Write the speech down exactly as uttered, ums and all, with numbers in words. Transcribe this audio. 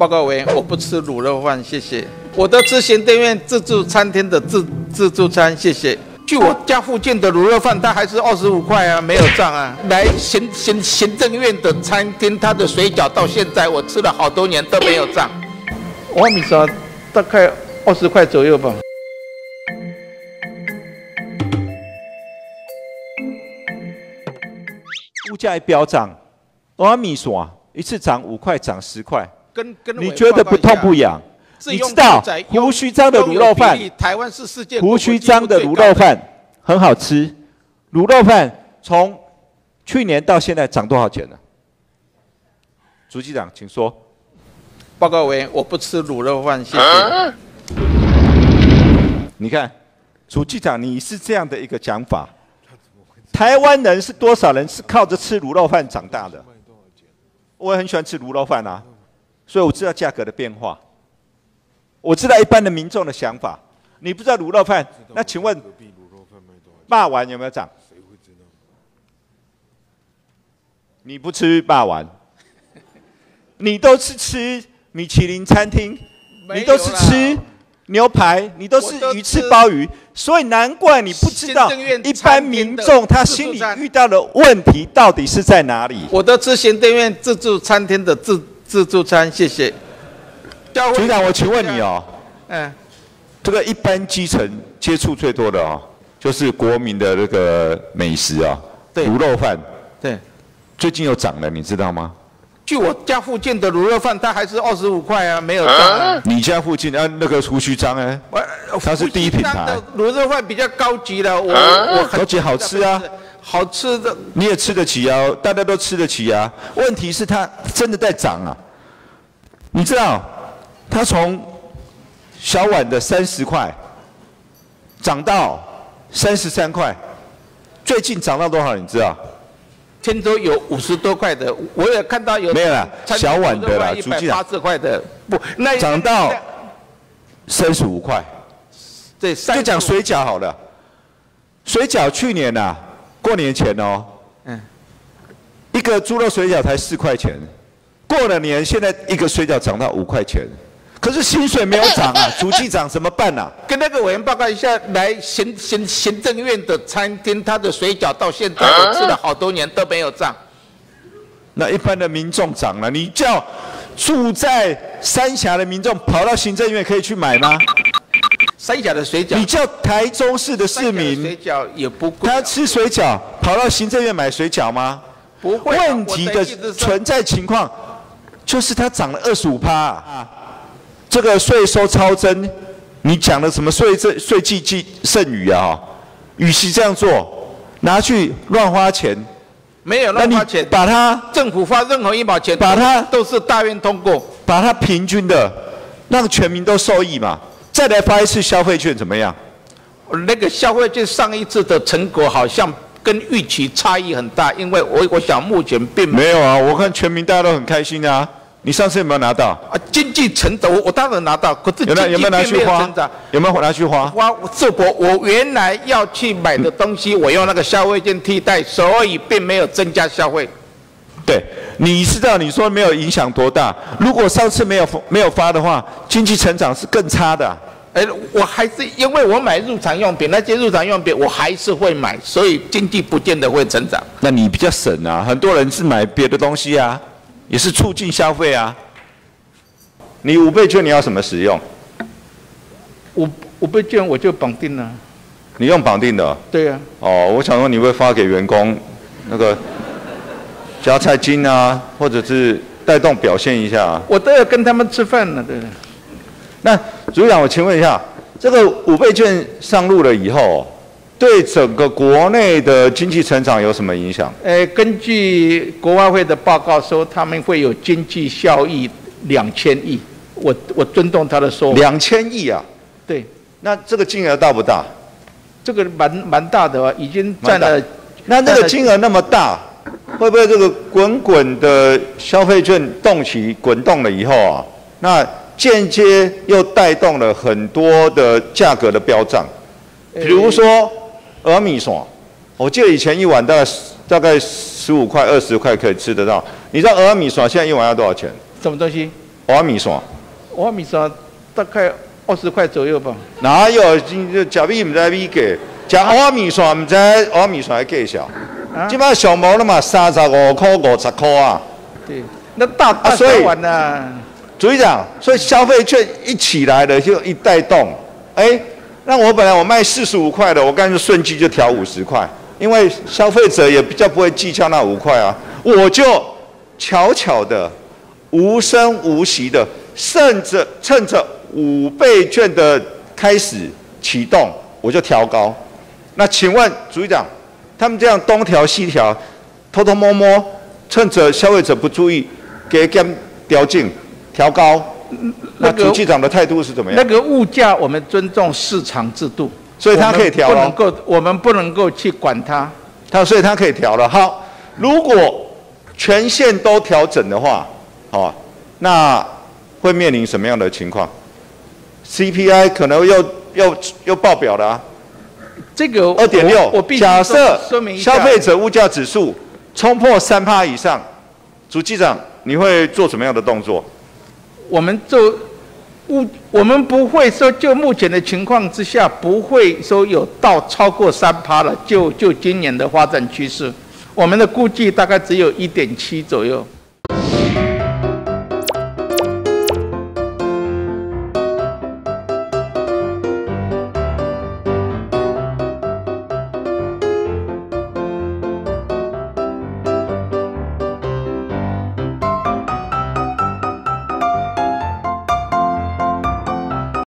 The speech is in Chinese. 报告委员，我不吃卤肉饭，谢谢。我的之前店院自助餐厅的自自助餐，谢谢。去我家附近的卤肉饭，它还是二十五块啊，没有涨啊。来行行行政院的餐厅，它的水饺到现在我吃了好多年都没有涨。我米莎大概二十块左右吧。物价一飙涨，我米莎一次涨五块，涨十块，跟跟你觉得不痛不痒？你知道胡须章的卤肉饭，台湾是世界胡须章的卤肉饭很好吃。卤肉饭从去年到现在涨多少钱呢？主席长，请说。报告委员，我不吃卤肉饭，谢谢。啊、你看，主席长，你是这样的一个讲法，台湾人是多少人是靠着吃卤肉饭长大的？我也很喜欢吃卤肉饭啊，所以我知道价格的变化。我知道一般的民众的想法，你不知道卤肉饭，那请问，霸丸有没有涨？你不吃霸丸，你都是吃米其林餐厅，你都是吃牛排，你都是鱼翅鲍鱼，所以难怪你不知道一般民众他心里遇到的问题到底是在哪里。我都吃行政院自助餐厅的自自助餐，谢谢。局长，我请问你哦，嗯，这个一般基层接触最多的哦，就是国民的那个美食啊、哦，卤肉饭，对，最近又涨了，你知道吗？去我家附近的卤肉饭，它还是二十五块啊，没有涨、啊啊。你家附近啊，那个胡须章哎，它是第一品牌。卤肉饭比较高级的，我、啊、我很高级好吃啊，好吃的你也吃得起啊，大家都吃得起啊。问题是它真的在涨啊，你知道？它从小碗的三十块涨到三十三块，最近涨到多少？你知道？听说有五十多块的，我也看到有。没有啦，小碗的啦，一百八十块的不，那涨到三十五块。对，就讲水饺好了。水饺去年呐、啊，过年前哦，嗯，一个猪肉水饺才四块钱。过了年，现在一个水饺涨到五块钱，可是薪水没有涨啊，主席长怎么办啊？跟那个委员报告一下，来行行行政院的餐厅，他的水饺到现在我吃了好多年都没有涨。那一般的民众涨了，你叫住在三峡的民众跑到行政院可以去买吗？三峡的水饺，你叫台中市的市民，水饺也不贵，他吃水饺跑到行政院买水饺吗？不会、啊。问题的存在情况。就是它涨了二十五趴，啊、这个税收超增，你讲的什么税政税计计剩余啊、哦？与其这样做，拿去乱花钱，没有乱花钱，把它政府发任何一毛钱，把它都是大院通过，把它平均的，让全民都受益嘛。再来发一次消费券怎么样？那个消费券上一次的成果好像跟预期差异很大，因为我我想目前并没 有, 没有啊，我看全民大家都很开心啊。你上次有没有拿到啊？经济成长，我我当然拿到，可是经济有没有拿去花？有没有拿去花？花是我我原来要去买的东西，嗯、我用那个消费券替代，所以并没有增加消费。对，你知道你说没有影响多大？如果上次没有没有发的话，经济成长是更差的、啊。哎，我还是因为我买入场用品，那些入场用品我还是会买，所以经济不见得会成长。那你比较省啊，很多人是买别的东西啊。也是促进消费啊！你五倍券你要什么使用？五五倍券我就绑定了。你用绑定的？对啊。哦，我想说你会发给员工那个加菜金啊，或者是带动表现一下、啊。我都要跟他们吃饭了，对不对？那主席长，我请问一下，这个五倍券上路了以后，对整个国内的经济成长有什么影响？呃，根据国外会的报告说，他们会有经济效益两千亿。我我尊重他的说法。两千亿啊？对。那这个金额大不大？这个蛮蛮大的啊，已经占了。那那个金额那么大，会不会这个滚滚的消费券动起滚动了以后啊，那间接又带动了很多的价格的飙涨，比如说。欸俄米爽，我记得以前一碗大概大概十五块、二十块可以吃得到。你知道俄米爽现在一碗要多少钱？什么东西？阿米线。阿米线大概二十块左右吧。哪有？今食米唔知米价，食阿米线唔知阿米线嘅价少。即摆上无了嘛，三十五块、五十块啊。对，那大大手腕呐。所以讲，所以消费券一起来了就一带动，哎、欸。 那我本来我卖四十五块的，我干脆顺机就调五十块，因为消费者也比较不会计较那五块啊。我就悄悄的、无声无息的，趁着趁着五倍券的开始启动，我就调高。那请问主席长，他们这样东调西调，偷偷摸摸，趁着消费者不注意，给给调进调高。 那主计长的态度是怎么样？那个物价，我们尊重市场制度，所以他可以调了。不能够，我们不能够去管它。他所以他可以调了。好，如果全线都调整的话，哦，那会面临什么样的情况 ？C P I 可能又又又爆表了、啊。这个二点六，假设消费者物价指数冲破三趴以上，主计长你会做什么样的动作？ 我们就不，我们不会说，就目前的情况之下，不会说有到超过三趴了。就就今年的发展趋势，我们的估计大概只有一点七左右。